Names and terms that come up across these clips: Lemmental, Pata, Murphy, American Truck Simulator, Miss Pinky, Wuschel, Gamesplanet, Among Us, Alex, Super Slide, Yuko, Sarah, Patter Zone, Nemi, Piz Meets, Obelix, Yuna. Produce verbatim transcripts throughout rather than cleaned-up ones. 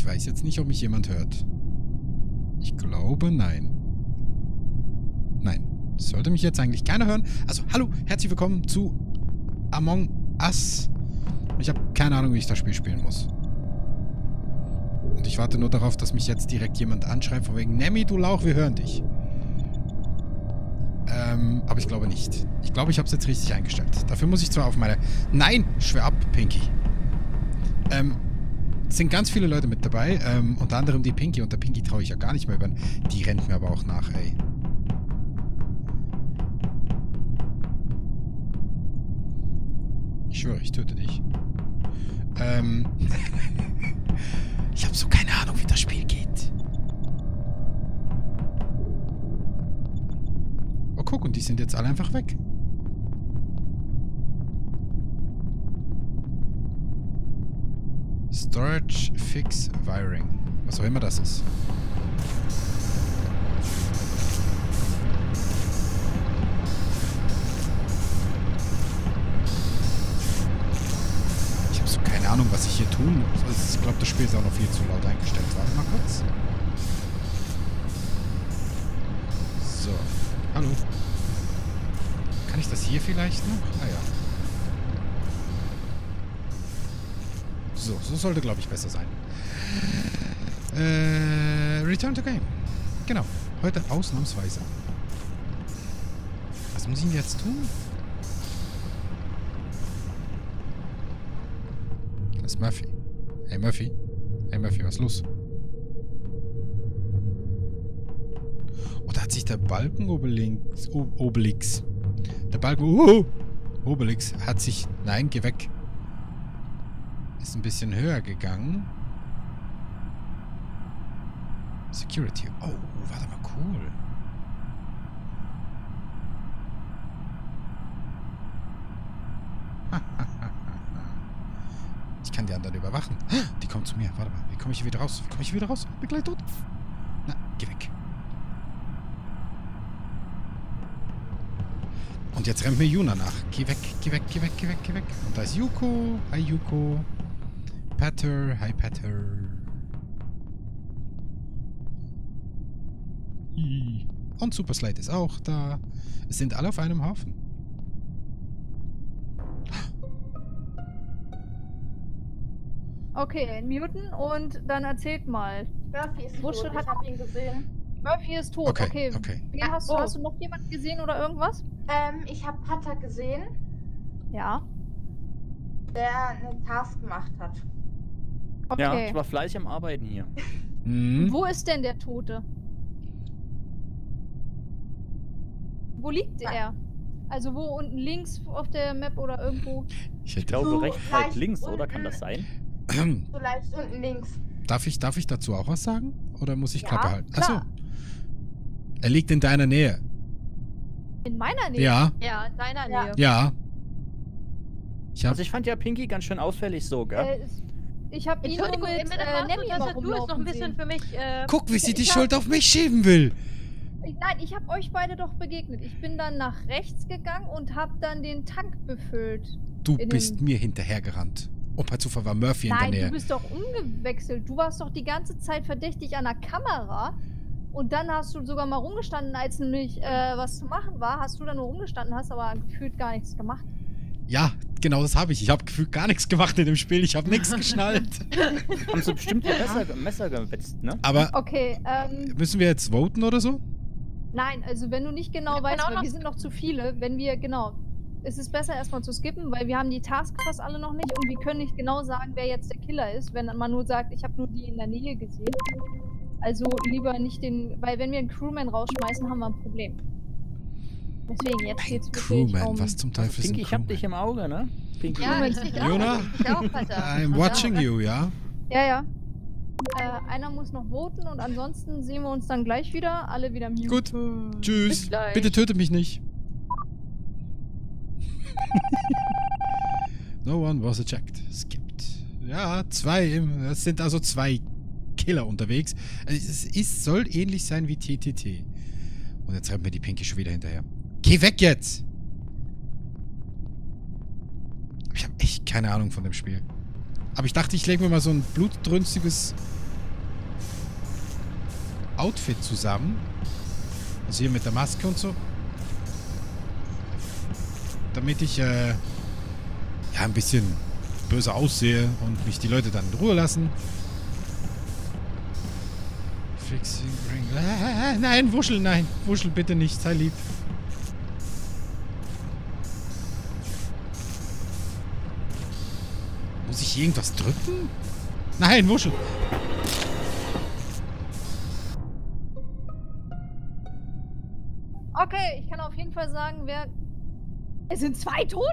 Ich weiß jetzt nicht, ob mich jemand hört. Ich glaube, nein. Nein. Sollte mich jetzt eigentlich keiner hören. Also, hallo, herzlich willkommen zu Among Us. Ich habe keine Ahnung, wie ich das Spiel spielen muss. Und ich warte nur darauf, dass mich jetzt direkt jemand anschreibt, von wegen, Nemi, du Lauch, wir hören dich. Ähm, aber ich glaube nicht. Ich glaube, ich habe es jetzt richtig eingestellt. Dafür muss ich zwar auf meine... Nein, schwör ab, Pinky. Ähm, es sind ganz viele Leute mit dabei. Ähm, unter anderem die Pinky. Und der Pinky traue ich ja gar nicht mehr über. Die rennt mir aber auch nach, ey. Ich schwöre, ich töte dich. Ähm... Ich habe so keine Ahnung, wie das Spiel geht. Oh, guck, und die sind jetzt alle einfach weg. Storage Fix Wiring. Was auch immer das ist. Ahnung, was ich hier tun muss. Ich glaube, das Spiel ist auch noch viel zu laut eingestellt. Warte mal kurz. So. Hallo. Kann ich das hier vielleicht noch? Ah ja. So, so sollte, glaube ich, besser sein. Äh, Return to Game. Genau. Heute ausnahmsweise. Was muss ich denn jetzt tun? Murphy. Hey Murphy. Hey Murphy, was ist los? Oh, da hat sich der Balken Obelix... Obelix. Der Balken... Uh, Obelix hat sich... Nein, geh weg. Ist ein bisschen höher gegangen. Security. Oh, warte mal, cool. Ich kann die anderen überwachen. Die kommen zu mir. Warte mal. Wie komme ich hier wieder raus? Wie komme ich hier wieder raus? Bin gleich tot. Na, geh weg. Und jetzt rennt mir Yuna nach. Geh weg, geh weg, geh weg, geh weg, geh weg. Und da ist Yuko. Hi, Yuko. Patter. Hi, Patter. Und Super Slide ist auch da. Es sind alle auf einem Haufen. Okay, muten und dann erzählt mal. Murphy ist tot, ich hab ihn gesehen. Murphy ist tot, okay. okay. okay. Wen ah, hast, oh. hast du noch jemanden gesehen oder irgendwas? Ähm, ich hab Pata gesehen. Ja. Der eine Task gemacht hat. Okay. Ja, ich war fleißig am Arbeiten hier. Mhm. Wo ist denn der Tote? Wo liegt ah. er? Also wo unten links auf der Map oder irgendwo? Ich, ich glaube so rechts, halt links, oder? Kann das sein? So leicht unten links. Darf ich, darf ich dazu auch was sagen? Oder muss ich ja, Klappe halten? Achso. Klar. Er liegt in deiner Nähe. In meiner Nähe? Ja. Ja, in deiner ja. Nähe. Ja. Ich hab... Also ich fand ja Pinky ganz schön auffällig so, gell? Äh, ich hab ihn nur mit, äh, mit der Nemi du ist noch ein bisschen sehen. Für mich... Äh, Guck, wie sie die hab... Schuld auf mich schieben will. Nein, ich hab euch beide doch begegnet. Ich bin dann nach rechts gegangen und hab dann den Tank befüllt. Du bist den... mir hinterhergerannt. Opa Zufall war Murphy Nein, in der Nähe. Nein, du bist doch umgewechselt. Du warst doch die ganze Zeit verdächtig an der Kamera. Und dann hast du sogar mal rumgestanden, als nämlich äh, was zu machen war. Hast du dann nur rumgestanden, hast aber gefühlt gar nichts gemacht. Ja, genau das habe ich. Ich habe gefühlt gar nichts gemacht in dem Spiel. Ich habe nichts geschnallt. Haben so bestimmt ein Messer, Messer gewetzt, ne? Aber okay, ähm, müssen wir jetzt voten oder so? Nein, also wenn du nicht genau ja, weißt, weil wir sind noch zu viele. Wenn wir, genau... Es ist besser erstmal zu skippen, weil wir haben die Tasks fast alle noch nicht und wir können nicht genau sagen, wer jetzt der Killer ist, wenn man nur sagt, ich habe nur die in der Nähe gesehen. Also lieber nicht den, weil wenn wir einen Crewman rausschmeißen, haben wir ein Problem. Deswegen jetzt geht's wirklich Crewman, um was zum Teufel Pinky, ich hab dich im Auge, ne? Pinky. Ja, ich dich auch. Juna, I'm watching you, ja? Ja, ja. Äh, einer muss noch voten und ansonsten sehen wir uns dann gleich wieder, alle wieder mute. Gut, tschüss. Bitte tötet mich nicht. No one was ejected. Es gibt ja zwei. Es sind also zwei Killer unterwegs. Es ist, soll ähnlich sein wie T T T. Und jetzt rennt mir die Pinky schon wieder hinterher. Geh weg jetzt! Ich habe echt keine Ahnung von dem Spiel. Aber ich dachte, ich lege mir mal so ein blutdrünstiges Outfit zusammen. Also hier mit der Maske und so. Damit ich äh, ja, ein bisschen böse aussehe und mich die Leute dann in Ruhe lassen. Fixing Ring. Ah, nein, Wuschel, nein. Wuschel, bitte nicht. Sei lieb. Muss ich irgendwas drücken? Nein, Wuschel. Okay, ich kann auf jeden Fall sagen, wer... Es sind zwei tot?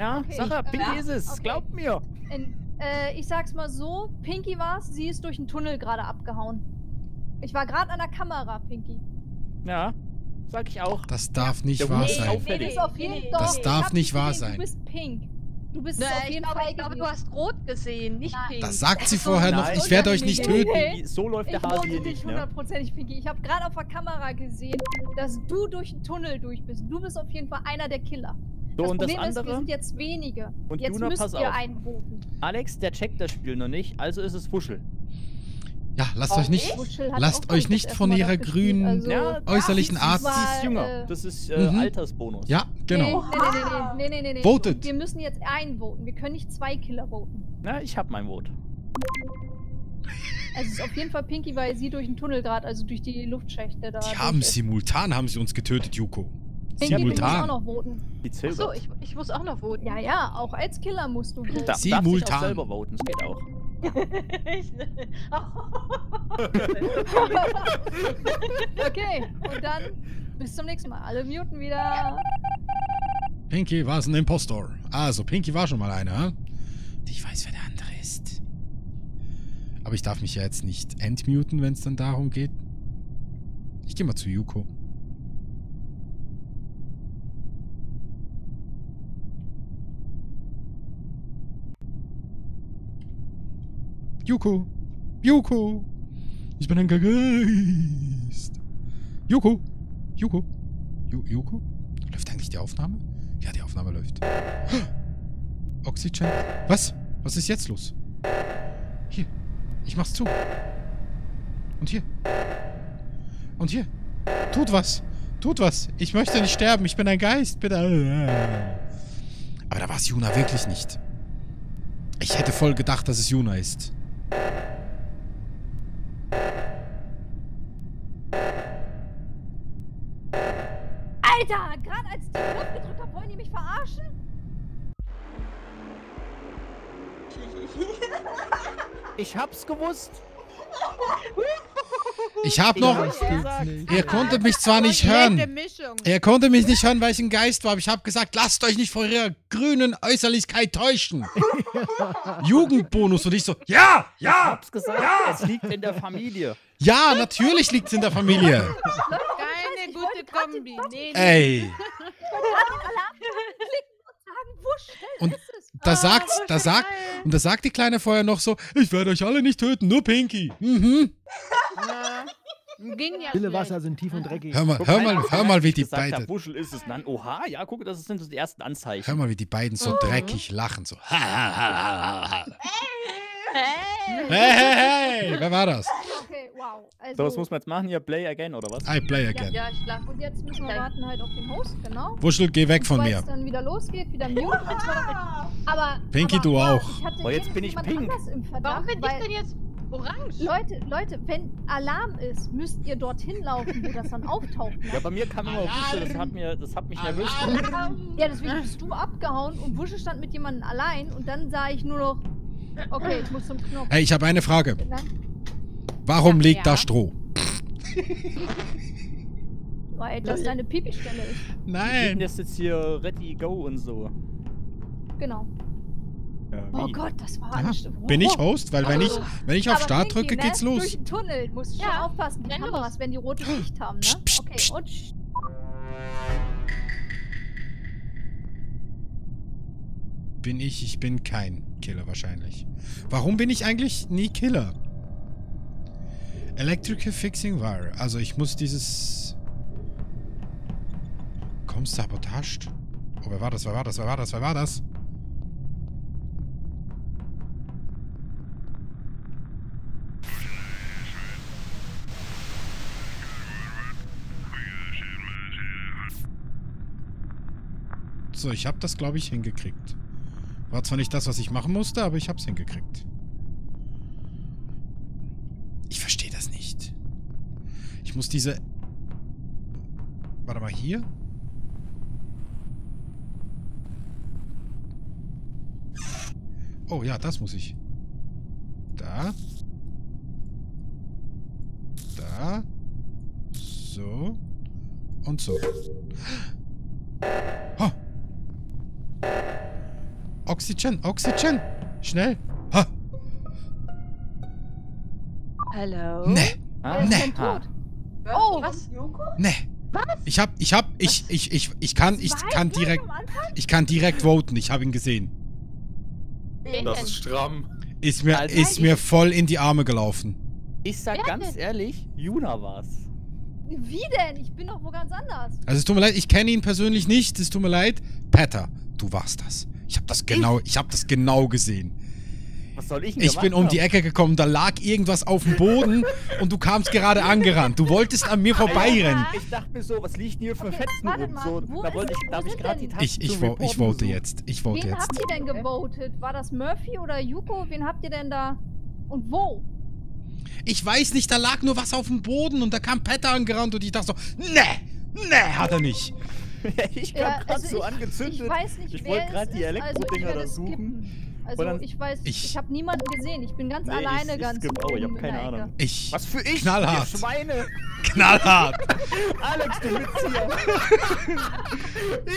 Ja, okay, Sarah, ich, Pinky äh, ist es. Okay. Glaubt mir. In, äh, ich sag's mal so, Pinky war's. Sie ist durch einen Tunnel gerade abgehauen. Ich war gerade an der Kamera, Pinky. Ja, sag ich auch. Das darf nicht wahr sein. Nee, nee, auf jeden nee, das nee. darf nicht wahr gesehen, sein. Du bist pink. Du bist nee, auf jeden Fall, ich glaube, du hast rot gesehen, nicht Nein. pink. Das sagt sie vorher Nein. noch, ich werde euch nicht töten. Okay. So läuft der Hase hier nicht, ne? hundertprozentig, Pinky. Ich habe gerade auf der Kamera gesehen, dass du durch den Tunnel durch bist. Du bist auf jeden Fall einer der Killer. So, das und Problem das andere? Ist, wir sind jetzt wenige. Und jetzt Yuna, müsst pass ihr auf. Einrufen. Alex, der checkt das Spiel noch nicht, also ist es Wuschel. Ja, lasst oh, euch nicht, lasst euch nicht von ihrer grünen, also, ja, äußerlichen ja, Art... Das ist jünger, das ist äh, mhm. Altersbonus. Ja, genau. Nee, nee, nee, nee, nee, nee, nee. Votet. Wir müssen jetzt einen voten, wir können nicht zwei Killer voten. Na, ich hab mein Vote. Also es ist auf jeden Fall Pinky, weil sie durch den Tunnel gerade, also durch die Luftschächte da... Die haben ist. simultan, haben sie uns getötet, Yuko. Pinky, simultan. Ich muss auch noch voten. Achso, ich, ich muss auch noch voten. Ja, ja, auch als Killer musst du voten. Da, simultan. Darf ich auch selber voten, das geht auch. Okay, und dann bis zum nächsten Mal. Alle muten wieder. Pinky war es ein Impostor. Also, Pinky war schon mal einer. Hm? Ich weiß, wer der andere ist. Aber ich darf mich ja jetzt nicht entmuten, wenn es dann darum geht. Ich gehe mal zu Yuko. Yuko! Yuko! Ich bin ein Geist! Yuko! Yuko! Yuko? Läuft eigentlich die Aufnahme? Ja, die Aufnahme läuft. Oxygen? Was? Was ist jetzt los? Hier. Ich mach's zu. Und hier. Und hier. Tut was! Tut was! Ich möchte nicht sterben! Ich bin ein Geist! Bitte! Aber da war es Yuna wirklich nicht. Ich hätte voll gedacht, dass es Yuna ist. Alter, gerade als ich den Knopf gedrückt habe, wollen die mich verarschen? Ich hab's gewusst. Ich hab noch... Ihr konntet mich zwar nicht hören. Ihr konntet mich nicht hören, weil ich ein Geist war. Aber ich hab gesagt, lasst euch nicht vor ihrer grünen Äußerlichkeit täuschen. Jugendbonus und ich so, ja, ja, ich hab's gesagt, ja. Es liegt in der Familie. Ja, natürlich liegt's in der Familie. Keine gute Kombi. Nee. Ey. Und da sagt, da sagt, und da sagt die Kleine vorher noch so, ich werde euch alle nicht töten, nur Pinky. Mhm. Na, ging ja. Viele Wasser sind tief und dreckig. Hör mal, guck, hör mal, hör mal, wie die gesagt, beiden. Wuschel ist es dann. Oha, ja, guck, das sind so die ersten Anzeichen. Hör mal, wie die beiden so dreckig lachen, so. Hey, hey, hey, wer war das? Okay, wow. Also, so, was muss man jetzt machen? Hier, Play Again, oder was? I Play Again. Ja, ja, ich lach. Und jetzt müssen wir warten halt auf den Host, genau. Wuschel, geh weg von mir. Wenn es dann wieder losgeht, wieder mute. Aber, Pinky, aber, du auch. Oh, jetzt bin ich pink. Verdacht, warum bin ich denn jetzt orange? Leute, Leute, wenn Alarm ist, müsst ihr dorthin laufen, wo das dann auftaucht. Ne? Ja, bei mir kam immer Wuschel, das hat, mir, das hat mich Alarm. nervös gemacht. Ja, deswegen bist du abgehauen und Wuschel stand mit jemandem allein und dann sah ich nur noch, okay, ich muss zum Knopf. Hey, ich habe eine Frage. Na? Warum ja, liegt ja. da Stroh? Weil das deine Pipi-Stelle ist. Nein! Das ist jetzt hier Ready, Go und so. Genau. Ja, oh Gott, das war anstrengend. Bin ich Host? Weil wenn ich, wenn ich auf Aber Start drücke, ne? geht's los. Durch den Tunnel musst du ja. schon aufpassen. Die Kameras, wenn die rote Licht haben, ne? Psst, okay, psst. Und... Bin ich, ich bin kein Killer wahrscheinlich. Warum bin ich eigentlich nie Killer? Electrical Fixing Wire. Also ich muss dieses... Kommst du sabotaged? Oh, wer war das? Wer war das? Wer war das? Wer war das? So, ich habe das, glaube ich, hingekriegt. War zwar nicht das, was ich machen musste, aber ich habe es hingekriegt. Ich verstehe das nicht. Ich muss diese... Warte mal, hier? Oh ja, das muss ich. Da. Da. So. Und so. Oh. Oxygen, Oxygen. Schnell. Ha. Hallo? Nee. Ah. Nee. Oh, was? Nee. Was? Ich hab, ich hab, ich, ich, ich, ich kann, ich kann direkt, ich kann direkt voten. Ich habe ihn gesehen. Das ist stramm. Ist mir, ist mir voll in die Arme gelaufen. Ich sag ganz ehrlich, Yuna war's. Wie denn? Ich bin doch wo ganz anders. Also es tut mir leid, ich kenne ihn persönlich nicht. Es tut mir leid. Pata, du warst das. Ich habe das genau, ich habe das genau gesehen. Was soll ich denn Ich bin um die Ecke gekommen, da lag irgendwas auf dem Boden und du kamst gerade angerannt. Du wolltest an mir vorbeirennen. Ich dachte mir so, was liegt hier für okay, Fetzen rum? So, da wollte ich, da habe ich gerade die Taste Ich, ich, vo ich vote so. jetzt. Ich vote Wen jetzt. Habt ihr denn gewotet? War das Murphy oder Yuko? Wen habt ihr denn da? Und wo? Ich weiß nicht, da lag nur was auf dem Boden und da kam Pata angerannt und ich dachte so, nee, nee, hat er nicht. ich kam ja, gerade also so ich, angezündet. Ich weiß nicht, ich wollte gerade die Elektro-Dinger da suchen. Also ich weiß, ich, ich habe niemanden gesehen. Ich bin ganz nee, alleine ich, ich ganz. Oh, ich habe keine Ahnung. Ich. Was für ich? Knallhart. Ihr Schweine. Knallhart. Alex, du Witzieher.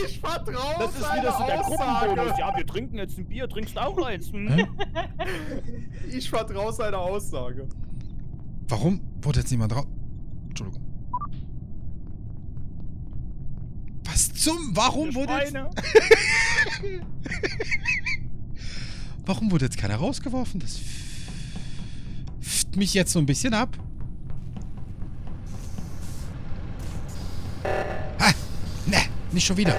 Ich vertraue. Das ist wieder so der Gruppenbonus. Ja, wir trinken jetzt ein Bier. Trinkst auch eins. Hm? Ich vertraue seiner Aussage. Warum wurde jetzt niemand drauf? Entschuldigung. Was zum? Warum Ihr wurde? Schweine. Warum wurde jetzt keiner rausgeworfen? Das fickt mich jetzt so ein bisschen ab. Ah, ne, nicht schon wieder.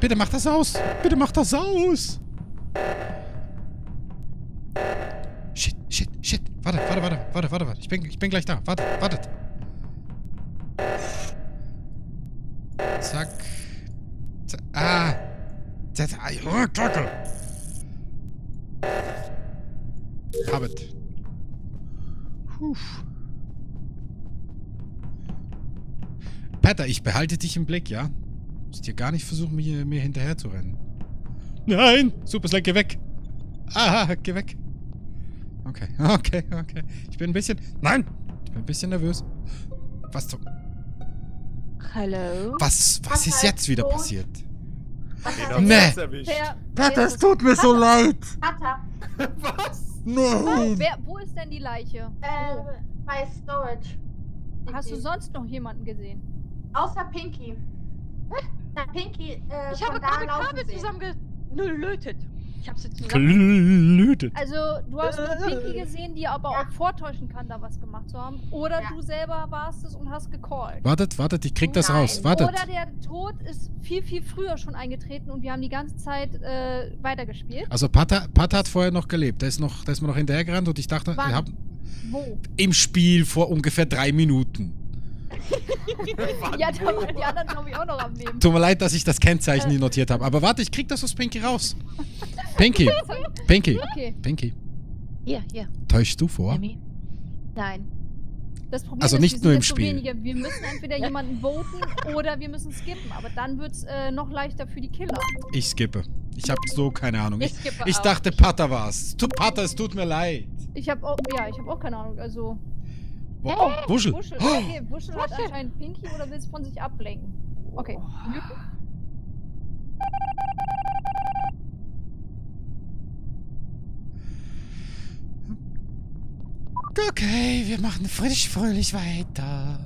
Bitte mach das aus. Bitte mach das aus. Shit, shit, shit. Warte, warte, warte, warte, warte, warte. Ich bin, ich bin gleich da. Warte, wartet. Zack. Zack. Ah. Zack. Ah, Kacke. Habit. Pata, ich behalte dich im Blick, ja? Du musst hier gar nicht versuchen, mir, mir hinterher zu rennen. Nein! Super Slide, geh weg! Aha, geh weg! Okay, okay, okay. Ich bin ein bisschen... Nein! Ich bin ein bisschen nervös. Was zum... Hallo? Was, was ist jetzt wieder passiert? Nee! Pata, es tut mir so leid! Pata! Was? Nein! Wer, wo ist denn die Leiche? Äh, bei Storage. Hast du sonst noch jemanden gesehen? Außer Pinky. Was? Na, Pinky, äh, ich habe gerade Kabel zusammengelötet. Ich hab's jetzt zusammengelötet. Also, du hast nur Pinky gesehen, die aber auch vortäuschen kann, da was gemacht zu haben. Oder du selber warst es und hast gecallt. Wartet, wartet, ich krieg das raus. Wartet. Oder der Tod ist viel, viel früher schon eingetreten und wir haben die ganze Zeit äh, weitergespielt. Also, Pata, Pata hat vorher noch gelebt. Da ist, noch, da ist man noch hinterhergerannt und ich dachte, wir haben. Wo? Im Spiel vor ungefähr drei Minuten. Ja, da waren die anderen, glaube ich, auch noch am Leben. Tut mir leid, dass ich das Kennzeichen hier notiert habe. Aber warte, ich krieg das aus Pinky raus. Pinky, Pinky, okay. Pinky. Ja, yeah, ja. Yeah. Täuschst du vor? Nein. Das Problem also ist, nicht nur im Spiel. So wir müssen entweder jemanden voten oder wir müssen skippen. Aber dann wird es äh, noch leichter für die Killer. Ich skippe. Ich habe so keine Ahnung. Ich, ich, ich dachte, Pata war es. Pata, es tut mir leid. Ich habe auch, ja, ich habe auch keine Ahnung. Also... Wow. Hey, oh, Wuschel. Wuschel. Okay, Wuschel, Wuschel hat anscheinend Pinky oder will es von sich ablenken. Okay. Okay, wir machen frisch, fröhlich weiter.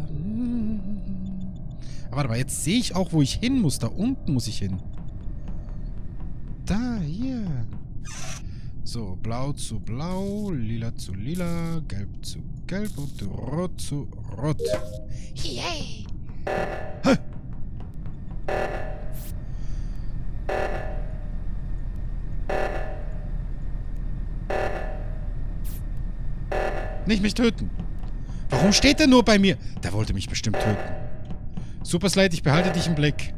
Aber warte mal, jetzt sehe ich auch, wo ich hin muss. Da unten muss ich hin. Da, hier. So, blau zu blau, lila zu lila, gelb zu gelb und rot zu rot. Yay! Yeah. Nicht mich töten! Warum steht er nur bei mir? Der wollte mich bestimmt töten. Super Slide, ich behalte dich im Blick.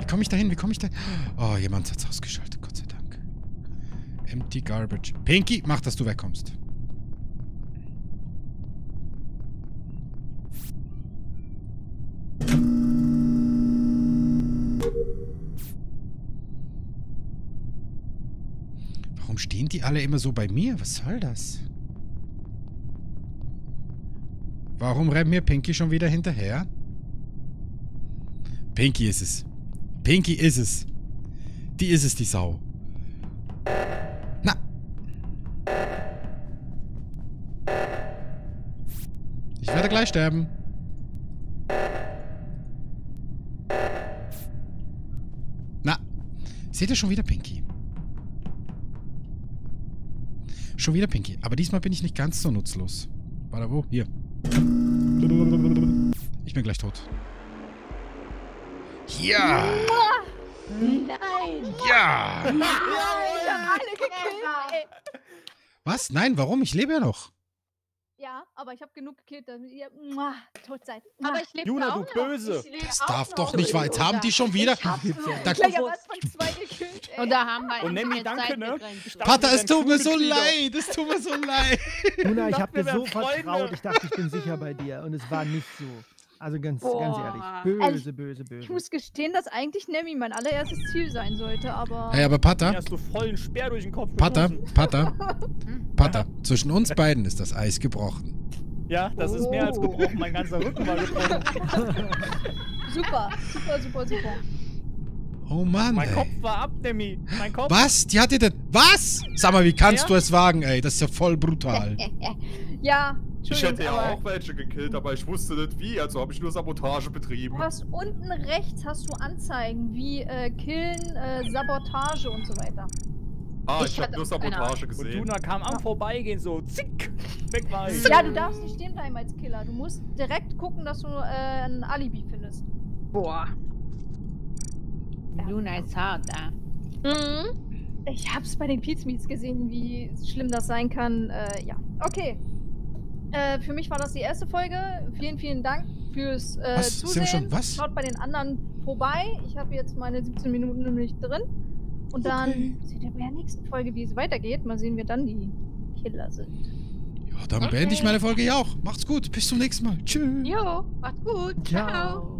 Wie komme ich da hin? Wie komme ich da hin? Oh, jemand hat's ausgeschaltet. Gott sei Dank. Empty Garbage. Pinky, mach, dass du wegkommst. Warum stehen die alle immer so bei mir? Was soll das? Warum rennt mir Pinky schon wieder hinterher? Pinky ist es. Pinky ist es. Die ist es, die Sau. Na. Ich werde gleich sterben. Na. Seht ihr schon wieder Pinky? Schon wieder Pinky. Aber diesmal bin ich nicht ganz so nutzlos. Warte, wo? Hier. Ich bin gleich tot. Ja! Nein! Ja! Nein! Ich hab alle gekillt, ey. Was? Nein, warum? Ich lebe ja noch. Ja, aber ich habe genug gekillt, damit ihr tot seid. Aber ich lebe Juna, auch noch. Juna, du Böse! Das darf doch nicht wahr. Jetzt haben die schon wieder... Da gleich am Anfang zwei gekillt, ey. Und da haben wir... Und Nemi, danke, ne? Pata, es tut mir so leid! Es tut mir so leid! Juna, ich habe dir so vertraut. Ich dachte, ich bin sicher bei dir. Und es war nicht so. Also ganz, ganz ehrlich, böse, böse, böse. Ich muss gestehen, dass eigentlich Nemi mein allererstes Ziel sein sollte, aber... Hey, aber Pata... Hast du vollen Speer durch den Kopf Pata, Pata, Pata, zwischen uns beiden ist das Eis gebrochen. Ja, das oh. ist mehr als gebrochen, mein ganzer Rücken war gebrochen. Super, super, super, super. Oh Mann, Mein ey. Kopf war ab, Nemi, mein Kopf... Was? Die hatte das... Was? Sag mal, wie kannst ja? du es wagen, ey? Das ist ja voll brutal. Ja... Ich hätte ja auch welche gekillt, aber ich wusste nicht wie, also habe ich nur Sabotage betrieben. Du hast unten rechts hast du Anzeigen wie äh, Killen, äh, Sabotage und so weiter. Ah, ich, ich habe nur Sabotage gesehen. Und Juna kam am Vorbeigehen so, zick, weg war ich. Ja, du darfst nicht stehen bleiben als Killer, du musst direkt gucken, dass du äh, ein Alibi findest. Boah. Ja. Juna ist hart, ah. Mhm. Ich hab's bei den Piz Meets gesehen, wie schlimm das sein kann, äh, ja. Okay. Äh, für mich war das die erste Folge. Vielen, vielen Dank fürs äh, was? Zusehen. Schon? Was? Schaut bei den anderen vorbei. Ich habe jetzt meine siebzehn Minuten nämlich drin. Und dann okay. seht ihr bei der nächsten Folge, wie es weitergeht. Mal sehen, wer dann die Killer sind. Ja, dann okay. beende ich meine Folge ja auch. Macht's gut. Bis zum nächsten Mal. Tschüss. Jo, macht's gut. Ciao. Ciao.